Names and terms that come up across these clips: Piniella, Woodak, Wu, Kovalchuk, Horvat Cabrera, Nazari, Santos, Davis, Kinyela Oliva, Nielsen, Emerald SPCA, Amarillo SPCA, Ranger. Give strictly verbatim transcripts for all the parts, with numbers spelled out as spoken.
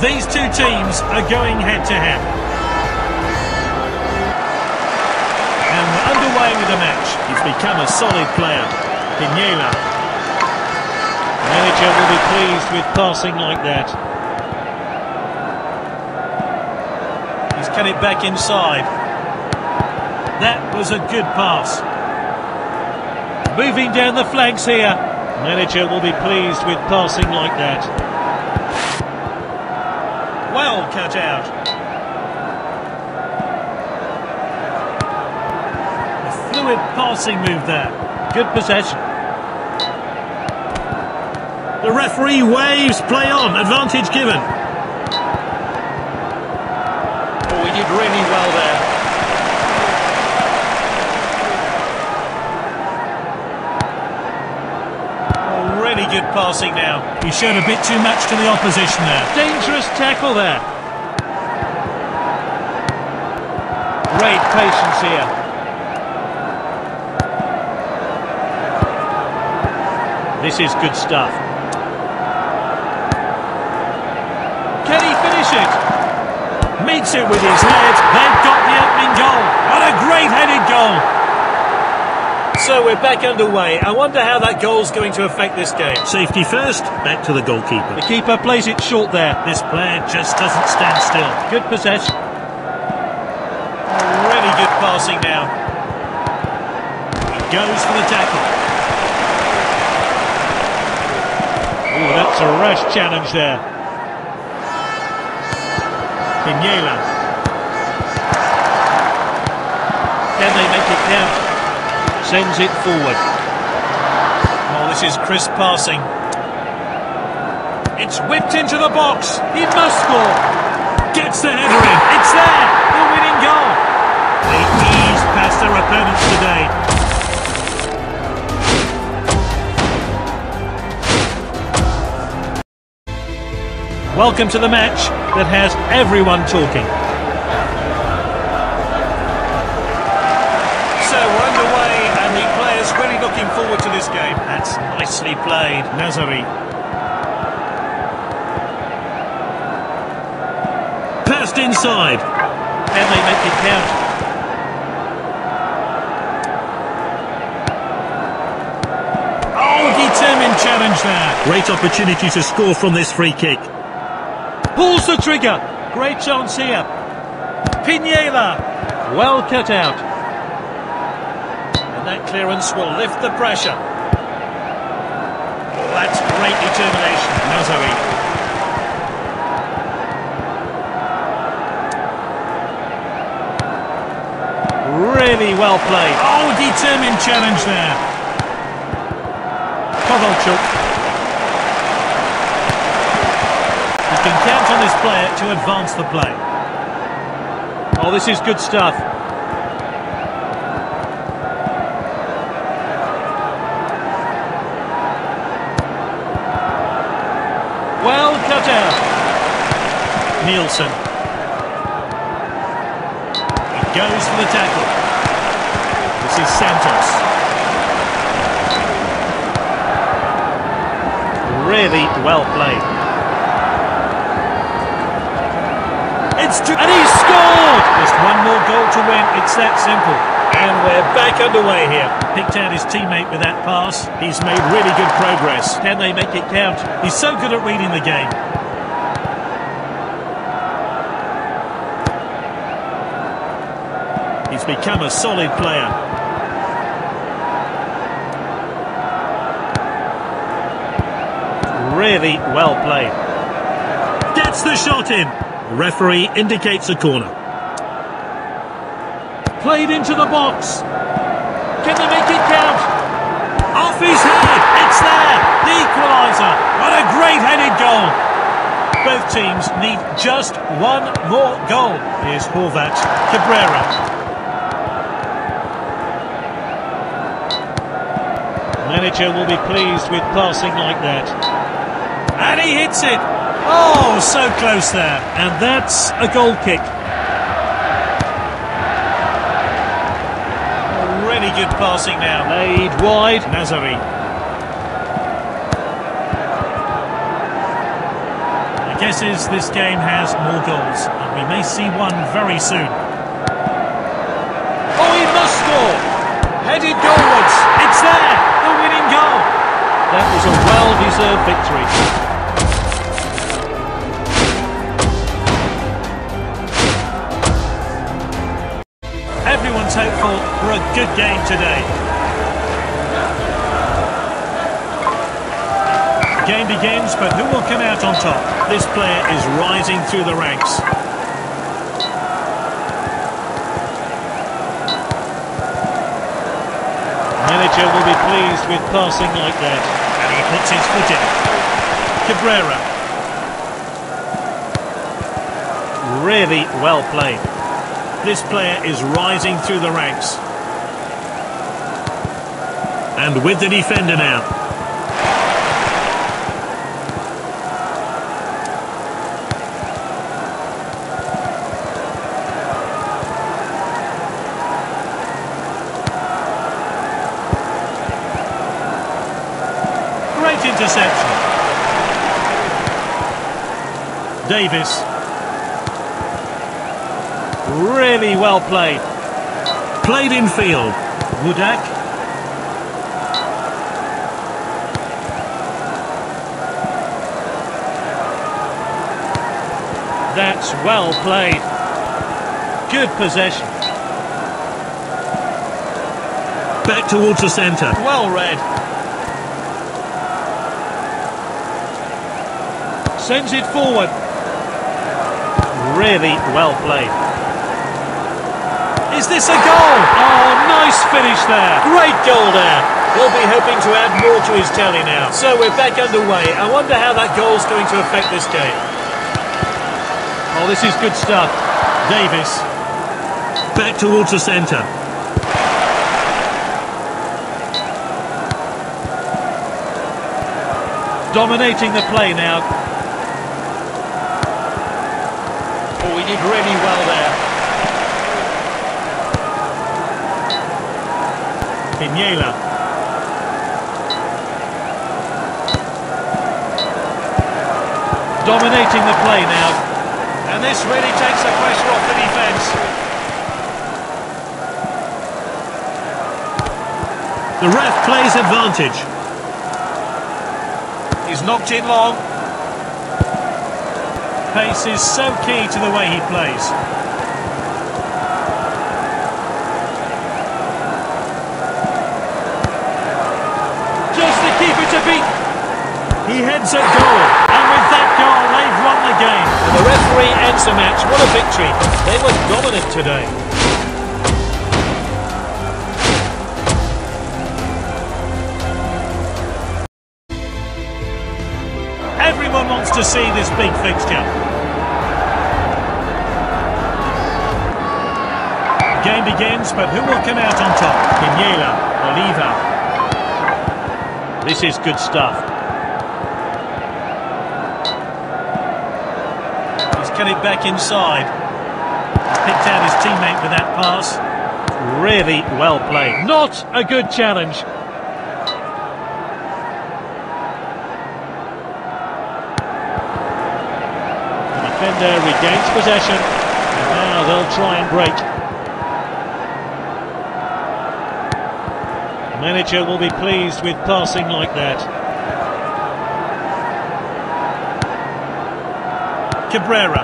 These two teams are going head-to-head. And we're underway with the match. He's become a solid player. Piniella. The manager will be pleased with passing like that. He's cut it back inside. That was a good pass. Moving down the flanks here. The manager will be pleased with passing like that. Well cut out. A fluid passing move there. Good possession. The referee waves, play on, advantage given. Oh, he did really well there. Good passing now. He showed a bit too much to the opposition there. Dangerous tackle there. Great patience here. This is good stuff. Can he finish it? Meets it with his head. They've got the opening goal. What a great headed goal. So we're back underway. I wonder how that goal's going to affect this game. Safety first, back to the goalkeeper. The keeper plays it short there. This player just doesn't stand still. Good possession. Really good passing now. He goes for the tackle. Oh, that's a rash challenge there. Piniella. Can they make it count? Sends it forward. Oh, this is crisp passing. It's whipped into the box. He must score. Gets the header in. It's there. The winning goal. They ease past their opponents today. Welcome to the match that has everyone talking. Forward to this game. That's nicely played. Nazari. Passed inside. And they make it count. Oh, determined challenge there. Great opportunity to score from this free kick. Pulls the trigger. Great chance here. Piniella. Well cut out. That clearance will lift the pressure. Oh, that's great determination. Nazari. Really well played. Oh, determined challenge there. Kovalchuk. You can count on this player to advance the play. Oh, this is good stuff. Well cut out. Nielsen. He goes for the tackle. This is Santos. Really well played. It's two, and he scored! Just one more goal to win, it's that simple. And we're back underway here. Picked out his teammate with that pass. He's made really good progress. Can they make it count? He's so good at reading the game. He's become a solid player. Really well played. Gets the shot in. The referee indicates a corner. Played into the box. Can they make it count? Off his head. It's there. The equaliser. What a great headed goal. Both teams need just one more goal. Here's Horvat Cabrera. The manager will be pleased with passing like that. And he hits it. Oh, so close there. And that's a goal kick. Good passing now. Laid wide. Nazari. They guesses this game has more goals, and we may see one very soon. Oh, he must score! Headed goalwards, it's there, the winning goal! That was a well-deserved victory. Everyone's hopeful for a good game today. The game begins, but who will come out on top? This player is rising through the ranks. The manager will be pleased with passing like that. And he puts his foot in. Cabrera. Really well played. This player is rising through the ranks. And with the defender now. Great interception. Davis. Really well played. Played in field. Woodak. That's well played. Good possession. Back towards the centre. Well read. Sends it forward. Really well played. Is this a goal? Oh, nice finish there. Great goal there. We'll be hoping to add more to his tally now. So we're back underway. I wonder how that goal's going to affect this game. Oh, this is good stuff. Davis. Back towards the centre. Dominating the play now. Oh, he did really well there. Piniella. Dominating the play now. And this really takes the pressure off the defence. The ref plays advantage. He's knocked in long. Pace is so key to the way he plays. He heads a goal, and with that goal, they've won the game. And the referee ends the match. What a victory. They were dominant today. Everyone wants to see this big fixture. The game begins, but who will come out on top? Kinyela Oliva. This is good stuff. He's cut it back inside. Picked out his teammate with that pass. Really well played. Not a good challenge. The defender regains possession. And now they'll try and break. Manager will be pleased with passing like that. Cabrera.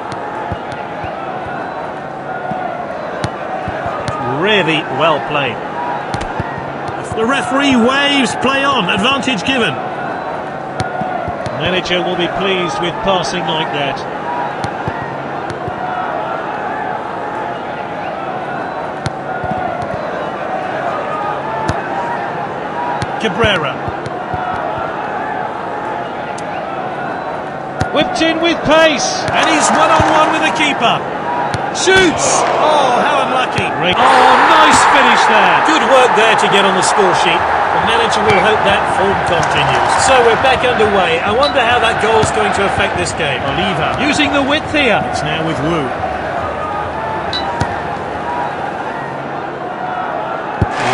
Really well played. The referee waves, play on, advantage given. Manager will be pleased with passing like that. Cabrera. Whipped in with pace. And he's one-on-one with the keeper. Shoots! Oh, how unlucky. Oh, nice finish there. Good work there to get on the score sheet. The manager will hope that form continues. So we're back underway. I wonder how that goal's going to affect this game. Oliva using the width here. It's now with Wu.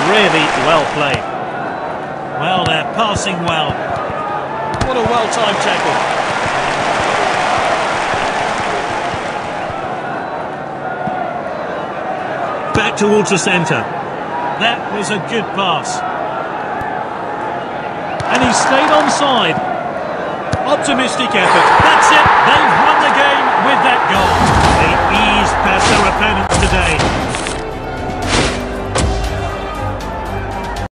Really well played. Well, they're passing well. What a well-timed tackle. back towards the centre. That was a good pass. And he stayed onside. Optimistic effort. That's it. They've won the game with that goal. They eased past their opponents.